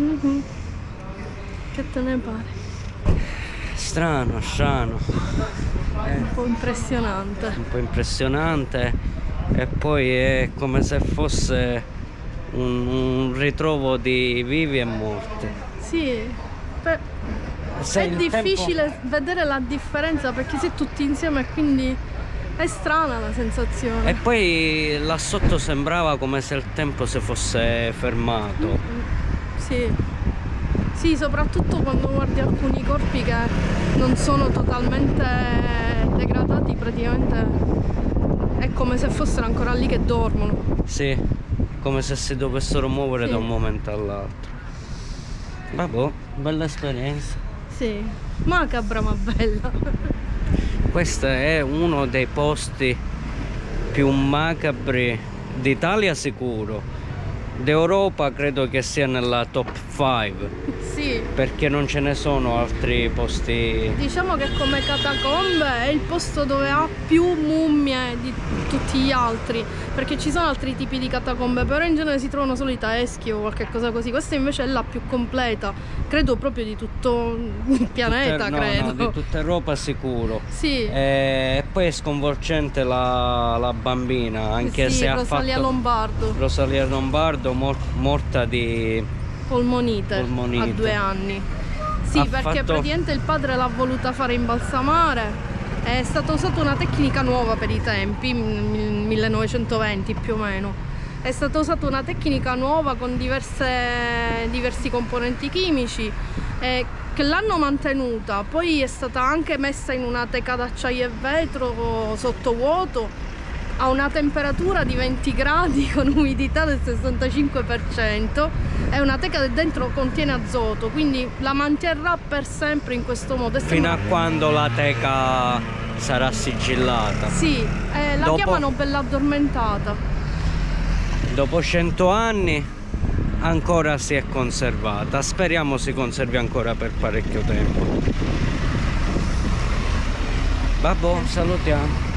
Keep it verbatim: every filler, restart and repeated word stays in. Mm-hmm. Che te ne pare? Strano, strano. È un po' impressionante. Un po' impressionante e poi è come se fosse un, un ritrovo di vivi e morti. Sì, se è difficile tempo... vedere la differenza perché si è tutti insieme e quindi è strana la sensazione. E poi là sotto sembrava come se il tempo si fosse fermato. Mm-hmm. Sì. Sì, soprattutto quando guardi alcuni corpi che non sono totalmente degradati, praticamente è come se fossero ancora lì che dormono. Sì, come se si dovessero muovere sì. da un momento all'altro. Vabbè, bella esperienza. Sì, macabra ma bella. Questo è uno dei posti più macabri d'Italia sicuro. D'Europa credo che sia nella top cinque. Sì. Perché non ce ne sono altri posti. Diciamo che come catacombe è il posto dove ha più mummie di tutti gli altri, perché ci sono altri tipi di catacombe, però in genere si trovano solo i teschi o qualche cosa così. Questa invece è la più completa, credo proprio di tutto il pianeta, tutta, credo. No, no, di tutta Europa sicuro. Sì. E poi è sconvolgente la, la bambina, anche sì, se ha fatto... Rosalia Lombardo. Rosalia Lombardo. Morta di polmonite, polmonite a due anni. Sì, ha perché fatto... praticamente il padre l'ha voluta fare imbalsamare. È stata usata una tecnica nuova per i tempi, millenovecentoventi più o meno. È stata usata una tecnica nuova con diverse, diversi componenti chimici eh, che l'hanno mantenuta. Poi è stata anche messa in una teca d'acciaio e vetro sottovuoto, a una temperatura di venti gradi con umidità del sessantacinque per cento, è una teca che dentro contiene azoto, quindi la manterrà per sempre in questo modo. Fino a quando la teca sarà sigillata. Sì, eh, la dopo... chiamano bella addormentata. Dopo cento anni ancora si è conservata, speriamo si conservi ancora per parecchio tempo. Babbo, salutiamo.